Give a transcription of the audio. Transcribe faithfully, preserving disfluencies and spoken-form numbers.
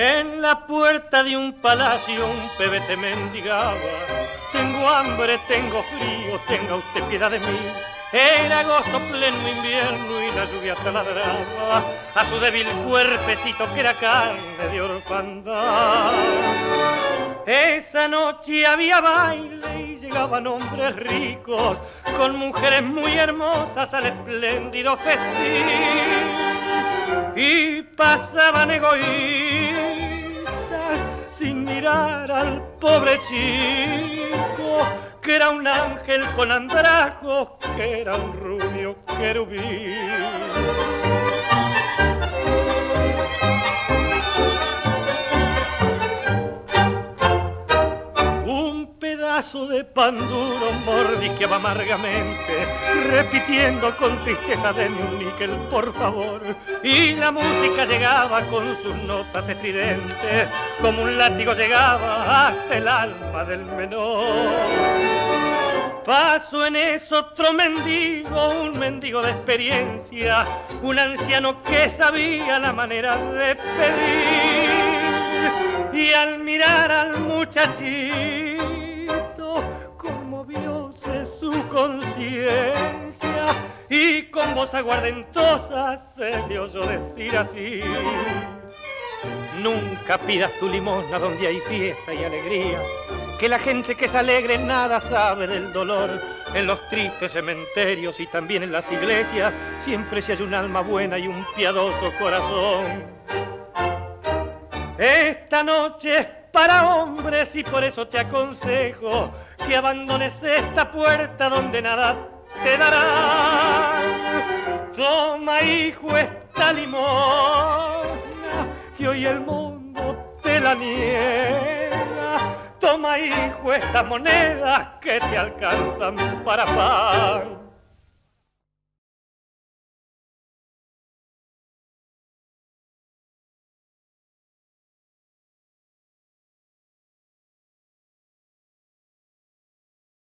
En la puerta de un palacio un pebete mendigaba: tengo hambre, tengo frío, tenga usted piedad de mí. Era agosto, pleno invierno, y la lluvia taladraba a su débil cuerpecito que era carne de orfandad. Esa noche había baile y llegaban hombres ricos con mujeres muy hermosas al espléndido festín, y pasaban egoístas sin mirar al pobre chico, que era un ángel con andrajos, que era un rubio querubín. Un pedazo de pan duro mordisqueaba amargamente, repitiendo con tristeza: denme un níquel, por favor. Y la música llegaba con sus notas estridentes, como un látigo llegaba hasta el alma del menor. Pasó en eso otro mendigo, un mendigo de experiencia, un anciano que sabía la manera de pedir. Y al mirar al muchachito, conmovióse su conciencia, y con voz aguardentosa se le oyó decir así: nunca pidas tu limosna donde hay fiesta y alegría, que la gente que es alegre nada sabe del dolor. En los tristes cementerios y también en las iglesias siempre se hay un alma buena y un piadoso corazón. Esta noche es para hombres y por eso te aconsejo que abandones esta puerta donde nada te dará. Toma, hijo, esta limosna que hoy el mundo te la niega. Toma, hijo, estas monedas que te alcanzan para pan.